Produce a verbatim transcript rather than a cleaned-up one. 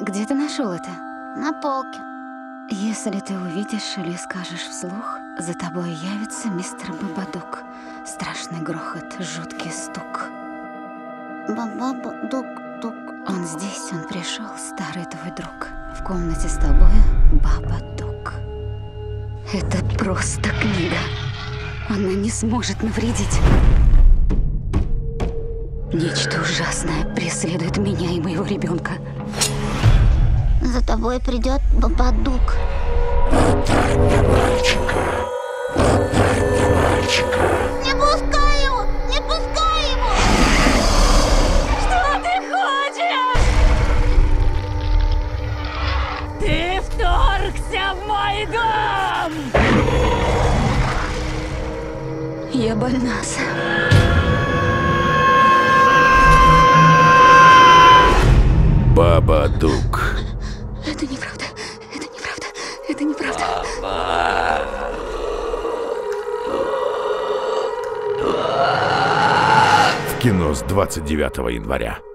Где ты нашел это? На полке. Если ты увидишь или скажешь вслух, за тобой явится мистер Бабадук. Страшный грохот, жуткий стук. Бабадук-тук. Он здесь, он пришел, старый твой друг. В комнате с тобой Бабадук. Это просто книга. Она не сможет навредить. Нечто ужасное преследует меня и моего ребенка. За тобой придет Бабадук. Отдай мне мальчика! Отдай мне мальчика! Не пускай его! Не пускай его! Что ты хочешь? Ты вторгся в мой дом! Я больна, Сэм. Бабадук. Это неправда. Это неправда. Это неправда. В кино с двадцать девятого января.